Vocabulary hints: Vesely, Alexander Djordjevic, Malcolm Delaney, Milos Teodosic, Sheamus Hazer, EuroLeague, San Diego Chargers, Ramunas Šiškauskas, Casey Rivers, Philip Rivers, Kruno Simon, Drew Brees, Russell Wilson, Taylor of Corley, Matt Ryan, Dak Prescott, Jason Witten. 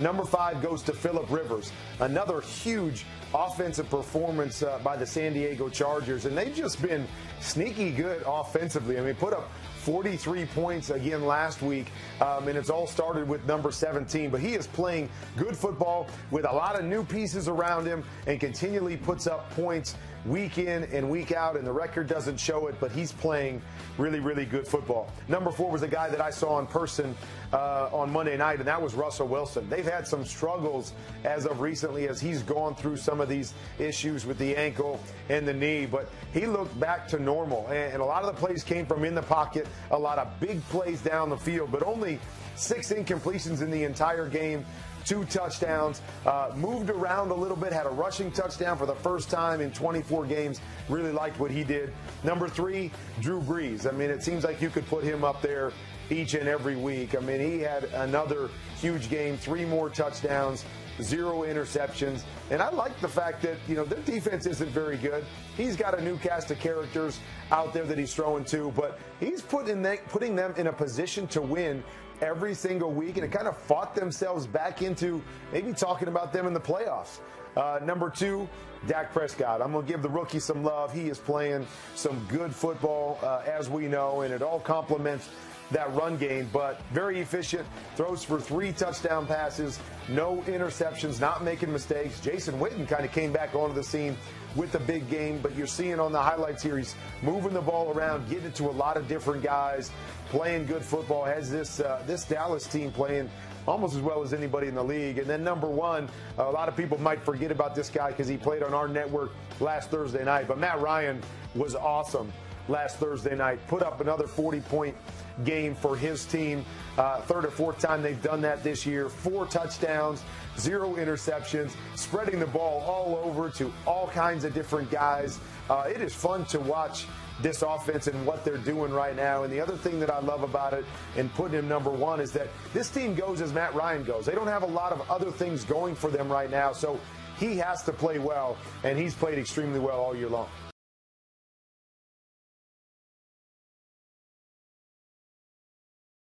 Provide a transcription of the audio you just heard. Number 5 goes to Philip Rivers. Another huge offensive performance by the San Diego Chargers, and they've just been sneaky good offensively. I mean, put up 43 points again last week, and it's all started with number 17. But he is playing good football with a lot of new pieces around him and continually puts up points week in and week out, and the record doesn't show it, but he's playing really, really good football. Number 4 was a guy that I saw in person on Monday night, and that was Russell Wilson. They've had some struggles as of recently as he's gone through some of these issues with the ankle and the knee, but he looked back to normal, and a lot of the plays came from in the pocket, a lot of big plays down the field, but only 6 incompletions in the entire game. 2 touchdowns, moved around a little bit, had a rushing touchdown for the first time in 24 games. Really liked what he did. Number 3, Drew Brees. I mean, it seems like you could put him up there each and every week. I mean, he had another huge game, 3 more touchdowns, 0 interceptions. And I like the fact that, you know, their defense isn't very good. He's got a new cast of characters out there that he's throwing to, but he's putting them in a position to win every single week, and it kind of fought themselves back into maybe talking about them in the playoffs. Number 2, Dak Prescott. I'm going to give the rookie some love. He is playing some good football, as we know, and it all complements that run game, but very efficient, throws for 3 touchdown passes, no interceptions, not making mistakes. Jason Witten kind of came back onto the scene with the big game, but you're seeing on the highlights here, he's moving the ball around, getting it to a lot of different guys, playing good football, has this Dallas team playing almost as well as anybody in the league. And then number 1, a lot of people might forget about this guy because he played on our network last Thursday night, but Matt Ryan was awesome last Thursday night, put up another 40-point game for his team. Third or fourth time they've done that this year. 4 touchdowns, 0 interceptions, spreading the ball all over to all kinds of different guys. It is fun to watch this offense and what they're doing right now. And the other thing that I love about it and putting him number 1 is that this team goes as Matt Ryan goes. They don't have a lot of other things going for them right now, so he has to play well, and he's played extremely well all year long.